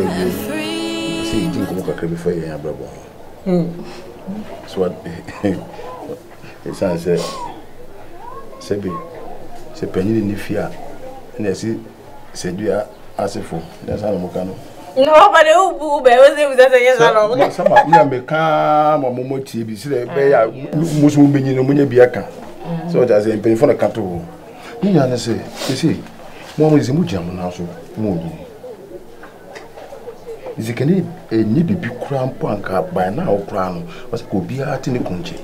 Is it need a need to be cramped by now, crown? But it could be at any country.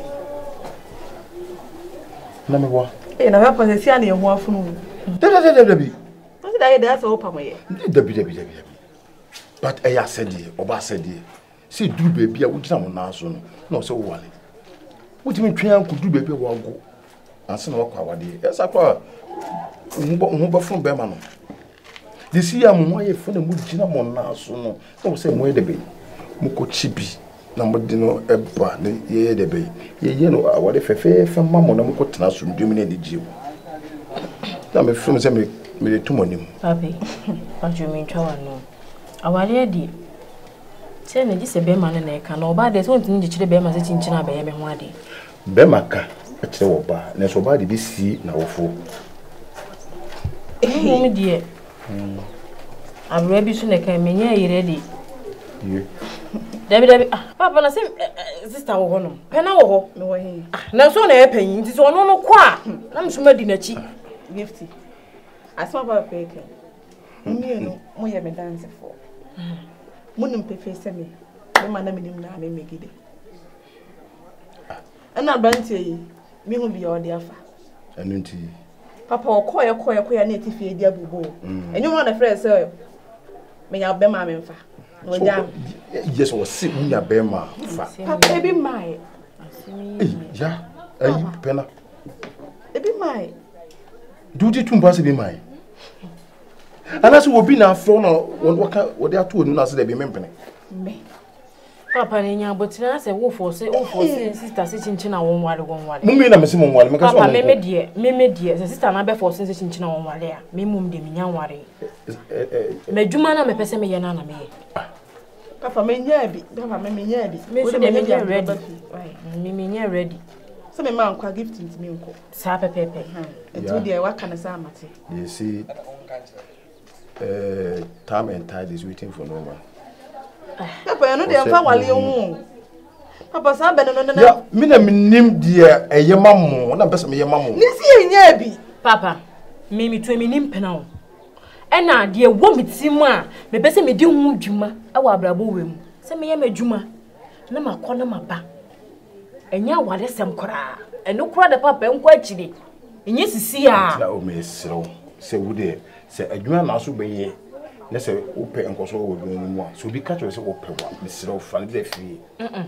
Number one, and I have a sandy and one food. That's open way. But I said, Oba said, see, do baby, I would summon now soon. No, so one. What do you mean, Triumph could do baby while go? And some of our day, as I call Mumba from Berman. This year, I'm more for the Mujina Monasso. No, say, where the bay. Mukochibi, number dinner, a barn, yea, the bay. Yea, no, I would have a fair from Mamma Cotanasum dominated you. I'm a friend with a tumor. Papi, what do you mean, Chowan? Our lady. Tell me this a bearman and a can, or by there's one thing to the bearman sitting in China by every one day. Bemaka, a chow bar, and so by the BC now full. Eh, dear. I'm ready soon. I came in here ready. You, David, Papa, I say, sister, Ohono, Penao, no way. Now, so I pay this one on a quack. I'm so much in a cheap gifty. I saw about bacon. You know, we have been dancing for. Wouldn't pay face me. No man, I mean, I may make it. And I'll brand you. Me will be all the offer. And into Papa, quite a native idea. And you want a friend, sir? May I bear my fa? Yes, or sit in your bear my fa. Baby, my. Yeah, are you penna? Baby, my. Duty to pass be mine. Unless we will be now thrown out what they are told, not to be membrane. Papa, and your botanist, a wolf or say, oh, for sister, sitting China one while one while. Mummy, I'm a simon while Papa, Mimi, dear, the sister, and I before sensation China one while there. Mimum de Minyan worry. May Jumana, my person, me and me. Papa, may be, Papa, may be, Mimi, ready. Some amount of gifts to me, Sapa Pepe, and two dear, what kind of samati? You see, time and tide is waiting for no one. Papa, I know they are family. Papa, some better than that. Mina minim dear, a yamamu, and a person me yamamu. Nisi, Papa, Mimi to a minim penal. And now, dear woman, Sima, the person me do Juma, our braboom. Send me a Juma. No, my corner, my back. And now, what is some cra? And no cry the papa and quite chilly. And yes, see, oh, Miss, so say, would they say a Juma also be. Let's say open and control one. So be catch us open one, Miss Rofan, the free. I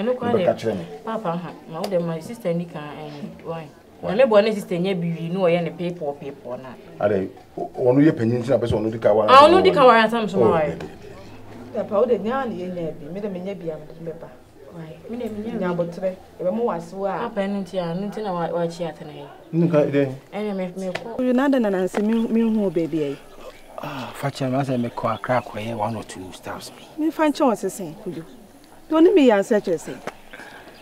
know, Papa, now that my sister Nika and why? I never want to you know, any paper or paper. Are they only a peninsula person? I know the car and some sorry. The powder yarn, you may be, Madame Nebia, Papa. Why, Minimum number three, the more I swear, up and nothing about what she had. And make me call you not an answer, me, baby. Fatcham, as I make a crack where 1 or 2 stars me. You find chances, could you? Don't be such a thing.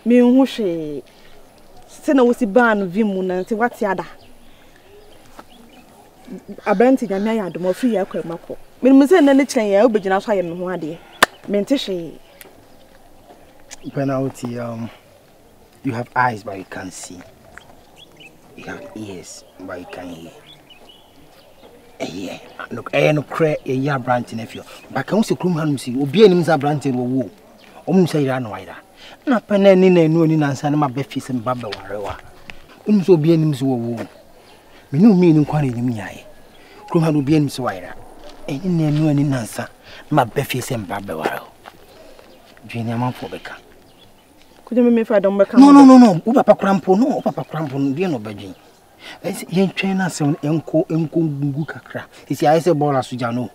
Me who she sent a wussy ban of Vimun and see what's the other. A banting and I had more free alcohol, Marco. When Miss Nanny, I'll begin outside in one day. Mentishi Penalty, you have eyes, but you can't see. You have ears, but you can't hear. Yeah, look, I no cray a year branching if you. But can also come home see, obedience are branching or woo. Omsay ran wider. Not penny and no in answer my beffies and babble or obedience were woo. Me no meaning quantity me eye. Come had obedience wider. And in no in answer my beffies and babble. Junior man for Becca. Could you make if I don't become? No, Papa Crampo, no, Papa Crampo, dear no begging. Young trainer, son, uncle, Gukakra. It's your eyes a ball as Sujano.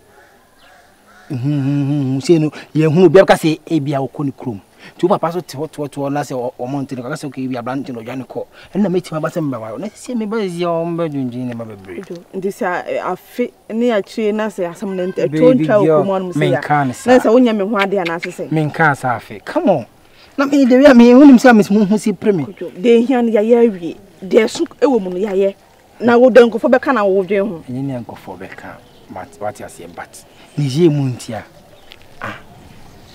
Say no, young Belka say, Abia or Conicrum. Tuba paso to last o month na kase ke bi abrante no jani ko. Enna metima ba se mba wa. Na se me ba zi o mba dunji ne ma bebre. Ndisa afi ne ya chire na se asem na ton twa o komo no se ya. Na se wonya me ho ade na se se. Men kan sa afi. Come on. Na me de we me wonim se ames ho si premi. De hian ya ya wie. De su ewo mu no ya ye. Na wo de nkofo be ka na wo dwen ho. Enye ne nkofo be ka. What ya se bat. Ni je mu ntia. Ah.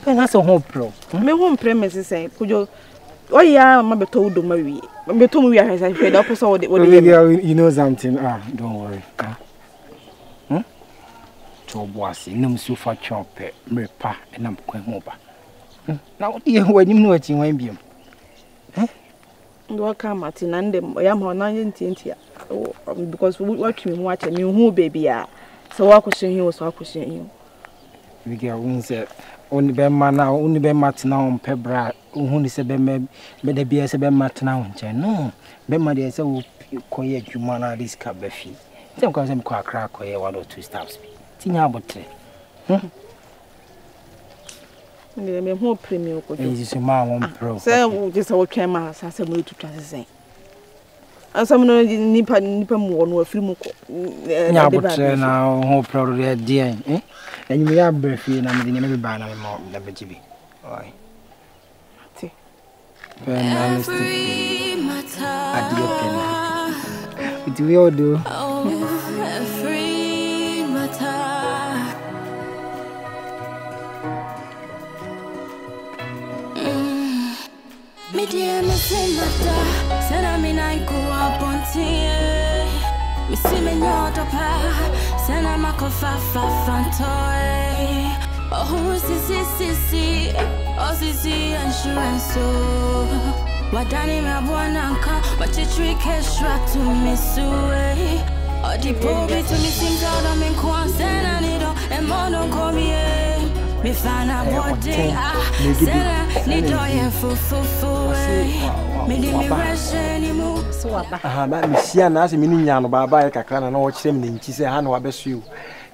When I saw home pro, my home premises say, could you? Oh, yeah, I'm told to marry. I'm told we are said, I saw what you know something. Ah, don't worry. Hm? Toboasi, no sofa chop, repa, and I'm going over. Now, dear, when you know it, you won't be. Eh? Welcome, Martin, and I am on 19th because we watch me watch and you who baby are. So I could see you, so I could see you. We get wounds. Only be mana, only be matina on pebra. Only se be me, be the beer se be matina on chain. No, be madi se u koye jumana riska befi. Then because I'm kwa kra koye 1 or 2 steps. Tinya abotre. Me mo premium ko. Is ma won pro. Se u just a try ma sa se mo tutu asese. Asam no nipa mo no afiri mu ko. Nya abotre na ho pro re dia. Eh? And you have breathy and I'm the name of the banner and the baby. Why? It will do. Every matter. Medium matter. Said I mean I go up on tea. We see me not apart. Send a mako fa fa fantoy. Oh, si, oh, si, insurance. Wadani me abuananka, but you trick to me suey. Oh, the baby to me sings out of me, Kwanzaa, Nido, and Mono Komiye. Me fan a body, ah, Sena, Nido, and Fufu, me didn't rush anymore. Ah, madame, si on a ce mignon, baba, kakana, no, chimney, she said, Hano, I best you.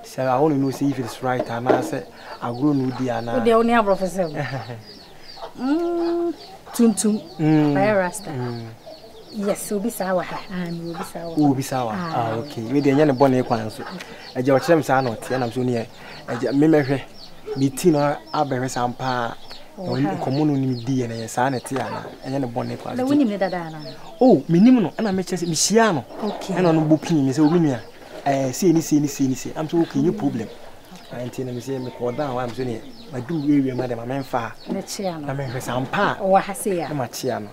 So I only know if it's right, and I said, I grew new Diana. The only professor. Tuntum, I rasta. Yes, will be sour, and will be sour. Will be sour. Ah, okay. We didn't have a bonnet quans. A George James are not, and I'm so near. A memory, meeting or aberrant and pa. Common DNA, sanity, and a bonnet. Oh, minimum, and I met Missiano. Okay, and on booking is Omina. I see any scene. I'm talking you problem. I intend to say, I'm doing I do really, madam, I'm far. Nachiano, I mean, her son, pa, or Hasia, Machiano.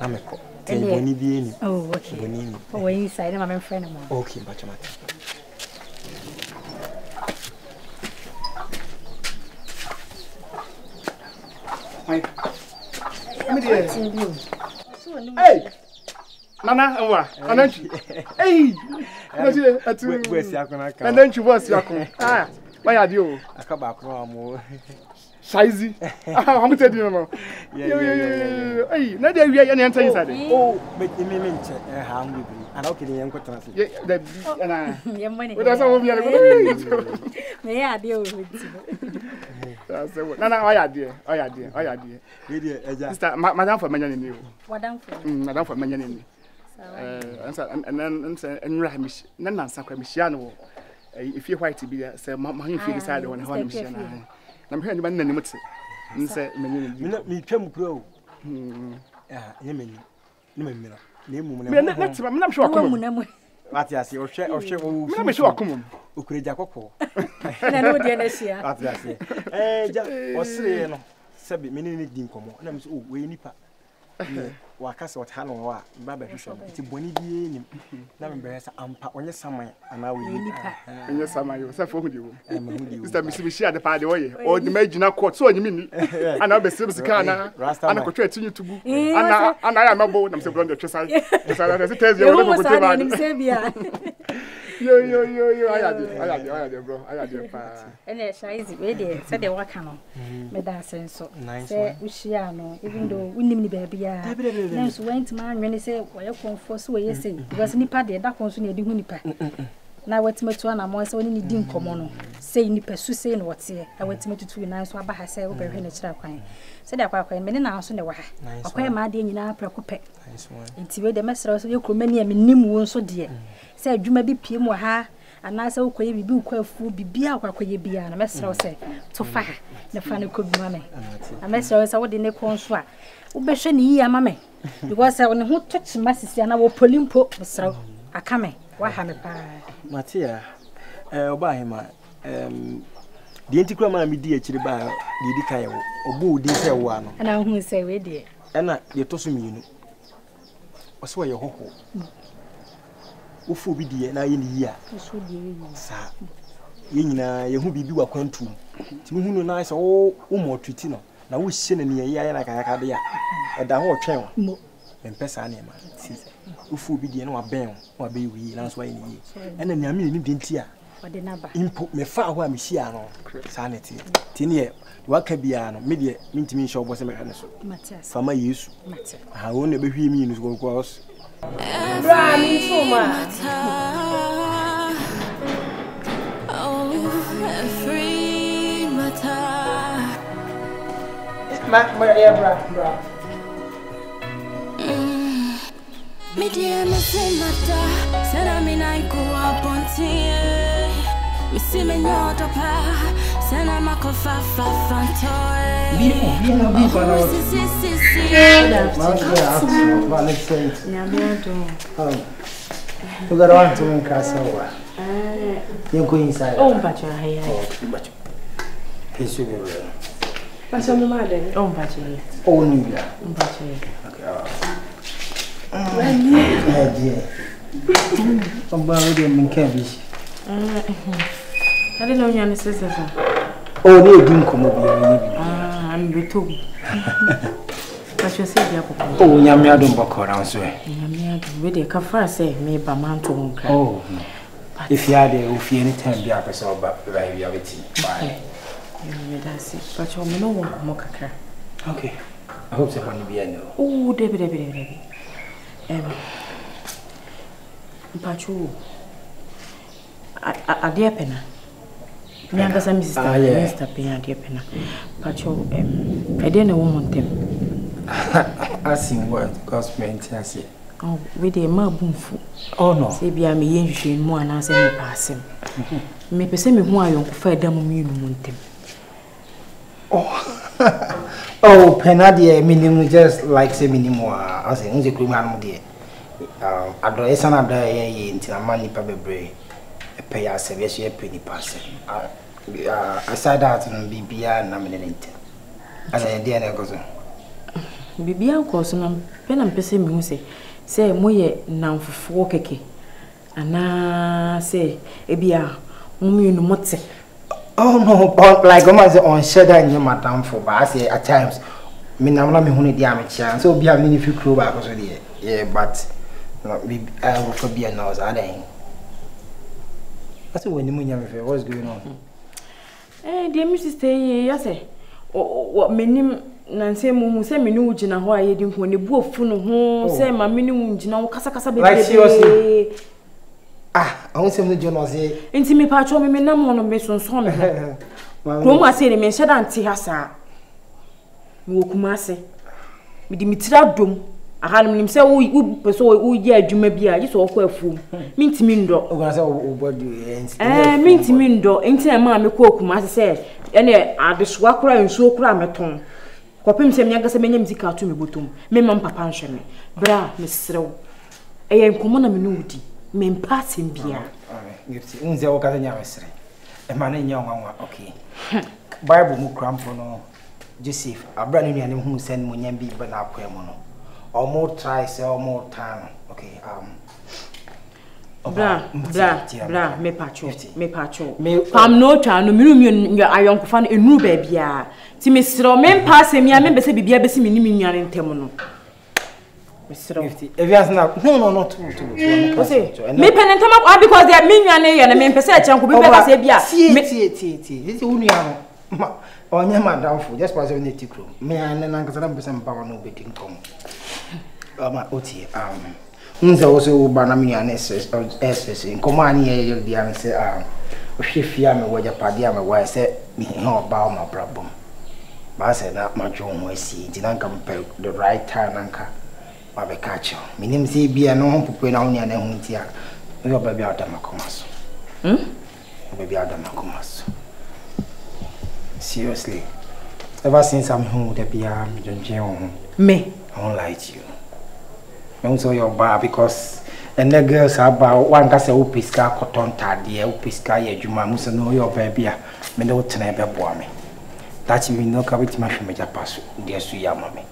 I'm a co. Oh, okay. Oh, inside, I'm a friend of mine. Okay, but hey, Nana, and then she, hey, and then she was Yakon. Ah, why are you? I come back, Shaizy. I'm telling you, hey, not that we are any answer inside. Oh, but you mean, hungry, and okay, the uncle transit. Yeah, that's your money. That's all we are. May I deal with Nana, I idea. Mister, Madame for mentioning you. Madame for mentioning me. And Nana, Sacramiciano. If you white to be there, say, Mamma, if you decide on how Michiana. I'm hearing about Nanimutsi. And say, me come grow. Ah, Yemen, Nimera. Name, I'm sure come. Matias, or share, I'm sure come. Ukreja koko. Nanu dienesia. Atasi. Osire no. Sebi menene din komo. Na mso o we nipa. Wa kasa o ta no wa ba ba hwehwe. Ti boni die nim. Na mbe sa ampa onye saman ana we nipa. Onye saman yo sa fo hudi wo. Mr. Misi Bishia de pa de oye. O de magina court so onye mi. Ana be se sika na. Ana ko twa tinyu tubu. Ana ya mabo na mse blondo twesa. Twesa na se tezi yo wo ko teba. Yo, I had it, bro. I had it, and Shaizy, we said they were canon. Medicine, so nice. Even though we need baby, I went man when he said, well, you come for so you say, because Nippa, that was when you do Nippa. na wetima to na mo se woni ni di nkomo no sei ni pesu sei no wote na wetima to tu na so aba ha sei wo be hwe na kira kwan se da kwa me ne na so ne wa ha akwa ma de nyina prekope nti we de mesra so ye kroma ni me nim wo so de se adwuma bi piem wa ha ana se wo koye bibi wo kwafu bibi akwa koye bia na mesra se to fa na fa ne ko bi ma me na mesra se wo de ne kon so a wo be hwe ni yi ama me because se ne ho touch masisi na wo polimpo mesra akame Matia, Obahima, the antiquama media chiriba, the decayo, Obu, dear one, and I won't say with you. And the Tosumino was where your hope. Ufu be dear, and I in the year. Sir, Yina, you be do a quantum. Timuno nice all more tritino. Now we send in a year like a cabia at the whole trail. And Pessanima, Ufu be the no abel or be we last way in ye. And then I mean, didn't hear. But the number import me far away, Missiano, sanity. Tinier, what cabiano, media, mintimin shop was a mechanism. For my use, I won't be him in his work was. Brahmin so much. Oh, free matter. Maria Brah. Me dear, me say matter. Said I mean I go up on tea. Me see me not a pair. Said I'm a cofa fantoy. Be my dear, somebody in cabbage. I don't know your necessity. Oh, they didn't come over. I'm with two. But you say, oh, Yamia don't buck around, sir. With a cafra say, maybe a man to home. Oh, if you are there, will feel any time the office or by reality. That's it. But you know what, Mokaka. Okay, I hope so. Oh, David. Pachu, a dear penna. Younger Mrs. Mr. Penna, dear penna. Pachu, I didn't want them. I sing what God's men tells you. Oh, with a mabumful. Oh, no, maybe I may injure more and answer me pass him. Maybe send me why you prefer them you want them. Oh. Oh, Penadia, minimum just like say minimum. I say, "Nje kulimano di." Ado esana da ye inti amani pa bebre. Pay a service ye pay ni pass. Aside that, Bibia na menente. Asa ndi ana koso. Bibia koso na pena mpese mihu se se moye na mfufuo keke. Ana se ebia mumi no motse. Oh no, but like I say on shadow and your madam for but I say at times me na me hunu di am chance so be am ni fi crew ba so dey yeah but no we I will for be now as adan that's when you munya me for what's going on eh dey me stay here say o menim na say mumu say me ni ugina ho aye di ho ne bu ofu no ho say ma me ni ugina wo kasa kasa be dey. Ah, I want something to do. Intimate patch on me, no more on me, so on. Roma said, me shed and tea hassa. Mokumase. With the mitral doom, I had him himself, who so who yelled you may be a little awkward fool. Mintimindo, Mintimindo, intimate mammy cokum, said, and I just walk crying so cram at home. Copim some younger seminars to me, butum, Mamma Papanshammy. Bra, Miss Row. I am common amenuity. Même pas si bien. Oui, on se regarde bien. Et maintenant, ok. Bible, mon crampon, Joseph, a brand new name who sent mon yambi, but now Quemono. Or more tries, or more time. Ok, Blah, me patcho. I'm not trying to move your iron fan and move a beer. Timistro, men pass him, I remember to be a bessiminian in Temono. No, because they are millionaire and a man percent and could be better say, it's only on your madam, just was a native room. May I and Uncle Sam Bower no betting come? Nous avons aussi eu banami en SSC. Comment on y est aujourd'hui? Mais c'est chef ya me waja padi ya me waja c'est non pas ma problem. Bah c'est na macho moi si. Tina kamper the right time nanka. Ma be catch. Minim si biya no hon pupe na honi ane hunti ya. Yo baby ada makomaso. Baby ada makomaso. Seriously. Ever since I'm home with the biya, I don't care home. Me. I won't lie to you. I saw your bar because and the girls are about one that's a upiska cotton taddy, upiska yajuma, musa no your baby, me no tenebe boame. That you will not carry to my family pass, dear Suya mommy.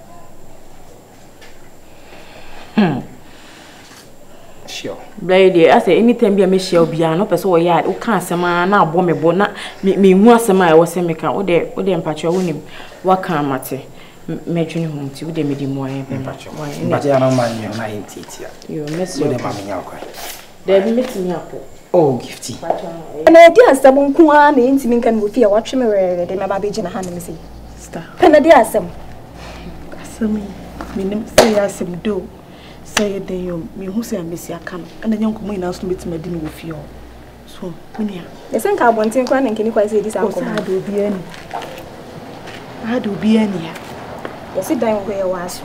Sure. Lady, I say anything be a Michelle Biano, Pesso yard, who can't say man, now bomb me bona, me once a mile or semica, or there, or them patch your winning. What can't matter? Major home to the medium way, but you are not money on 90. You miss your mammy alcohol. They mix me up. Oh, gifty. And I dare some one intimate can with fear watching me where they may be in a hand and see. Star. And I dare some. Meaning, say I some do. Say a day, me who say I miss your come, and the young woman else to meet my dinner with you. So, Minia. The same car wants in crying and can you quite say this? I do be any. I do be any. Yes, it down where I was.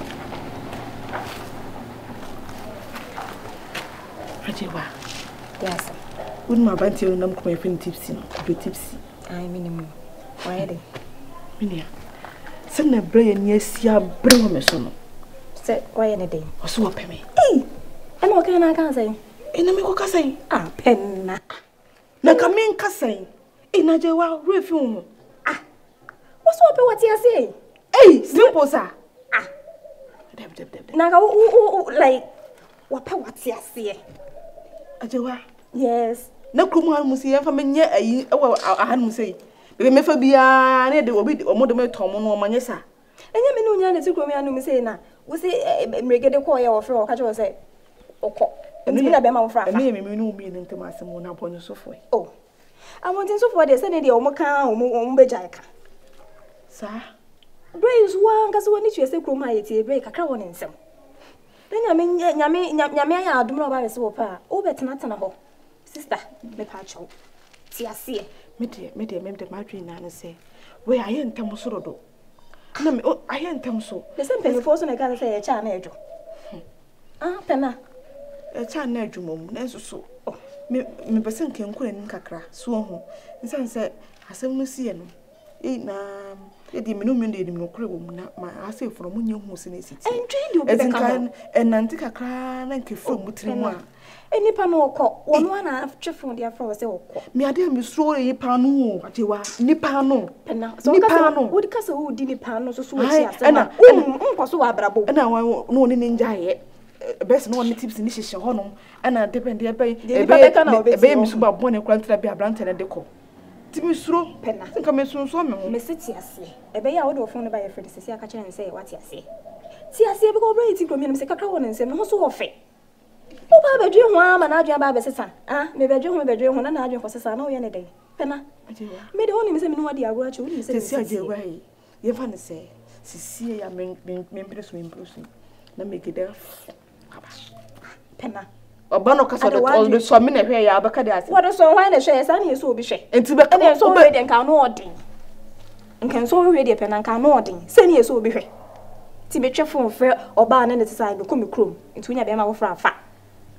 Yes. Wouldn't my banty or numb come tipsy? Be tipsy. I mean, why are they? Minia. Send a brain, yes, ya brown, my son. Said, why any day? Or so, Pemmy. Hey! I'm okay, and I can't say. And I'm okay, ah, Penna. Nakamin Cassay. In a jail, refume. Ah! What's up, what you say? Hey, simple, sir. Ah. Now, like, what you say? Ajoa. Yes. No, come on, Monsieur, for me, I had Monsieur. We may for be a little bit or more than Tom or Manessa. And you may know, you go me and say, now, we say, make it a coil or throw a catch or say, oh, and then I be my friend. I mean, we mean to my someone upon the sofa. Oh, I want in so far, they said, they all Moka or Mombejaka. Sir. Braves one because when it is a chromatic break a crown in some. Then I mean, I do not buy a sofa. Oh, but not an hour. Sister, me patcho. See, I see. Media, made the margin and say, where I am Tamusoro. No, I am Tamso. The same person forcing a gun say a charnejo. Ah, Penna. A charnejo, mum, and so. Oh, me person can call in Cacra, Swan, and sunset. I said, Lucian. It diminuted no crew, my assay from when you was in it. And trained you as in kind and Nantica cran and Kifum with Trima. Any panel cock, 1 1/2 chiffon, dear for a soul. My dear Miss Roy Pano, Atiwa, Nipano, Penna, so Nipano, would castle who did Nipano so and I was so abrabo, and I won't know in diet. Best known tips in this honor, and I depend there by the baby Miss Babone granted by a brand and a deco. Missro Penna, come in soon, so Miss Tiassi. A bay out of phone by a friend, Sia Catcher and say what you say. Tiassi, we go waiting for me and say a crown and say, no, so off it. Oh, Baba, do one and I jump by Bessessa. Ah, maybe I jump with a dream when I jump for Sessa no any day. Penna, made only Miss Minwardia were to you, said Sia way. You fancy, Cecilia members will improve. Let me get there. Penna. A banner castle, the swimming a hair, Abacadas. What a song, and a shares, and he so be shay. And to be so ready and can ordering. And can so ready a pen and can ordering. Send you so be shay. Tibetra phone fair or barn and the side become a crew. It's when you be my fat.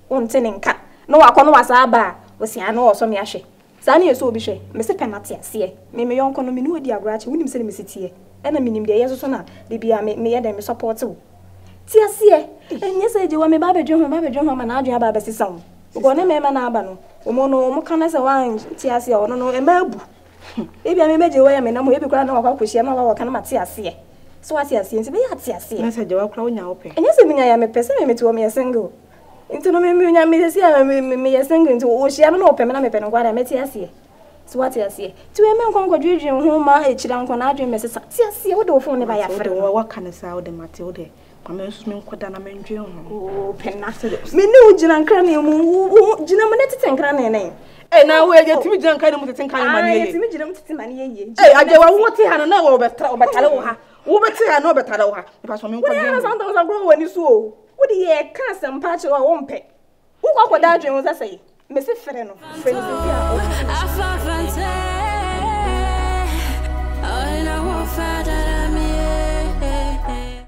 One tenant cat. No, I can't was our bar, was he an or some yashay. Sandy so be shay. Mr. Penati, see, may my uncle know the agrat, William send me sit here. And I mean him the years or sooner, they be a mayor than me support too. Tia sie enye se je wa me baba john ma na adua baba se sam go na me ma na aba no omo no omo kana se wan tia sie ono no e ma abu e bia me meje wa ya me na mo e bi kura na wa kwa kwhia na wa kana ma tia sie so tia sie nti be ya tia sie na se je wa kura wo nya wo pe enye se me nya ya me pese me metu wo me single nti no me nya me se ya me ya single nti wo hia me na wo pe me na me pe no kwa da me tia sie so tia sie ti we me nkon kwa dwidwi ho ma e kira nkon na adwe me se tia sie wo de wo fo ne ba ya fere wo kana sa wo de mate wo de oh, Penna, me no gin and cranny, ginaminated and cranny. And now we get to be drunk. I don't think I am. I do what he had an hour over Bataloha. Over Tanoha. Because when you saw, what ye cancer mpacho wa wompe. Uko kwa daje unza sayi. Mesi freno. Freno.